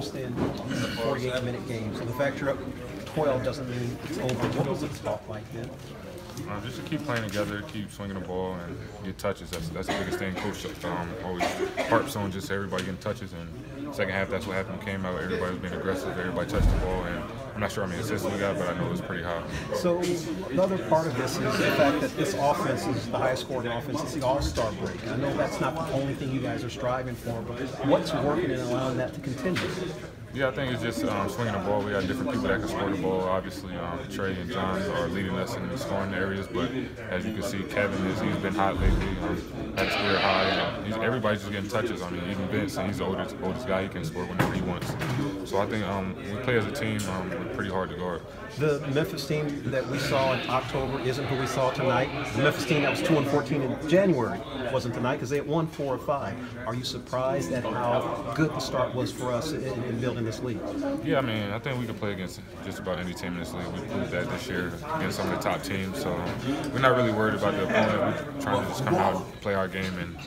almost in 48-minute games. So the fact you're up 12 doesn't mean it's over. What was the talk like then? Just to keep playing together, keep swinging the ball and get touches. That's the biggest thing. Coach always harps on just everybody getting touches. And second half, that's what happened. Came out, everybody was being aggressive. Everybody touched the ball. And I'm not sure how many assists we got, but I know it was pretty high. So another part of this is the fact that this offense is the highest scoring offense. It's the All-Star break. I know that's not the only thing you guys are striving for, but what's working and allowing that to continue? Yeah, I think it's just swinging the ball. We got different people that can score the ball. Obviously, Trae and John are leading us in the scoring areas, but as you can see, Kevin he's been hot lately. That's very high. Everybody's just getting touches. I mean, even Vince, and he's the oldest guy. He can score whenever he wants. So I think we play as a team. We're pretty hard to guard. The Memphis team that we saw in October isn't who we saw tonight. The Memphis team that was 2-14 in January wasn't tonight because they had won 4 or 5. Are you surprised at how good the start was for us in building this league? Yeah, I mean, I think we can play against just about any team in this league. We proved that this year against some of the top teams, so we're not really worried about the opponent. We're trying to just come out and play our game, and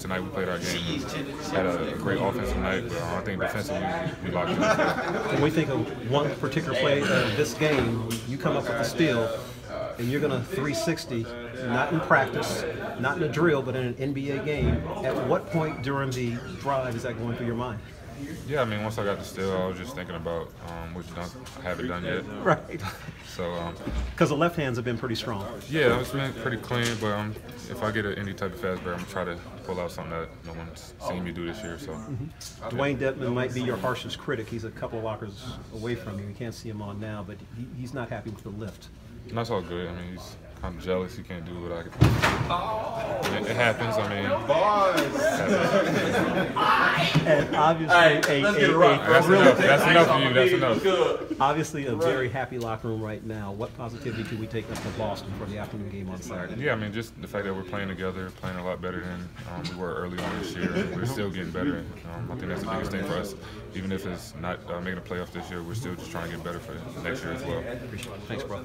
tonight we played our game and had a great offensive night, but I think defensively we locked in. When we think of one particular play this game, you come up with a steal, and you're going to 360, not in practice, not in a drill, but in an NBA game. At what point during the drive is that going through your mind? Yeah, I mean, once I got the steal, I was just thinking about which dunk I haven't done yet. Right. So, because the left hands have been pretty strong. Yeah, it's been pretty clean, but if I get any type of fast break, I'm going to try to pull out something that no one's seen me do this year. So, Dewayne Dedmon might be your harshest critic. He's a couple of lockers away from you. You can't see him on now, but he's not happy with the lift. And that's all good. I mean, he's kind of jealous. He can't do what I can do. It happens. I mean, and obviously, that's enough for you. Obviously, a very happy locker room right now. What positivity do we take up to Boston for the afternoon game on Saturday? Yeah, I mean, just the fact that we're playing together, playing a lot better than we were early on this year. We're still getting better. I think that's the biggest thing for us. Even if it's not making a playoff this year, we're still just trying to get better for next year as well. Appreciate it. Thanks, bro.